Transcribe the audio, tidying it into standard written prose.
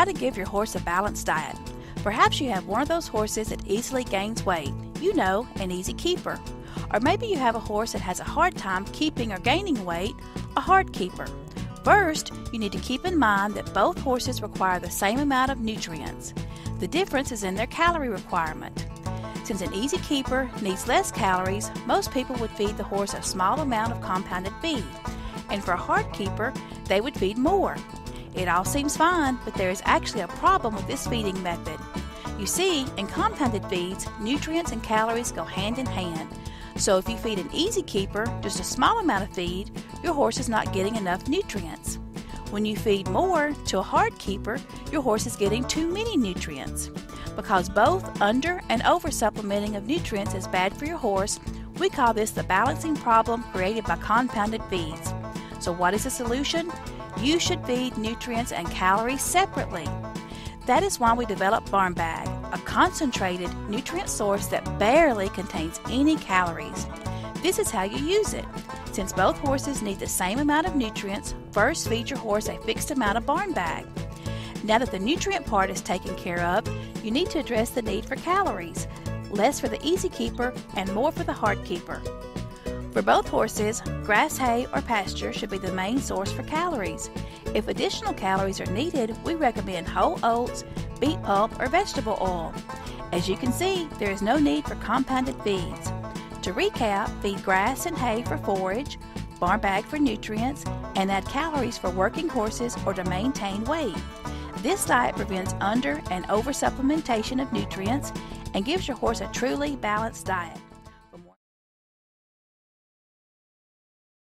How to give your horse a balanced diet. Perhaps you have one of those horses that easily gains weight, you know, an easy keeper. Or maybe you have a horse that has a hard time keeping or gaining weight, a hard keeper. First, you need to keep in mind that both horses require the same amount of nutrients. The difference is in their calorie requirement. Since an easy keeper needs less calories, most people would feed the horse a small amount of compounded feed. And for a hard keeper, they would feed more. It all seems fine, but there is actually a problem with this feeding method. You see, in compounded feeds, nutrients and calories go hand in hand. So if you feed an easy keeper just a small amount of feed, your horse is not getting enough nutrients. When you feed more to a hard keeper, your horse is getting too many nutrients. Because both under and over supplementing of nutrients is bad for your horse, we call this the balancing problem created by compounded feeds. So what is the solution? You should feed nutrients and calories separately. That is why we developed Barn Bag, a concentrated nutrient source that barely contains any calories. This is how you use it. Since both horses need the same amount of nutrients, first feed your horse a fixed amount of Barn Bag. Now that the nutrient part is taken care of, you need to address the need for calories, less for the easy keeper and more for the hard keeper. For both horses, grass, hay, or pasture should be the main source for calories. If additional calories are needed, we recommend whole oats, beet pulp, or vegetable oil. As you can see, there is no need for compounded feeds. To recap, feed grass and hay for forage, Barn Bag for nutrients, and add calories for working horses or to maintain weight. This diet prevents under and over supplementation of nutrients and gives your horse a truly balanced diet.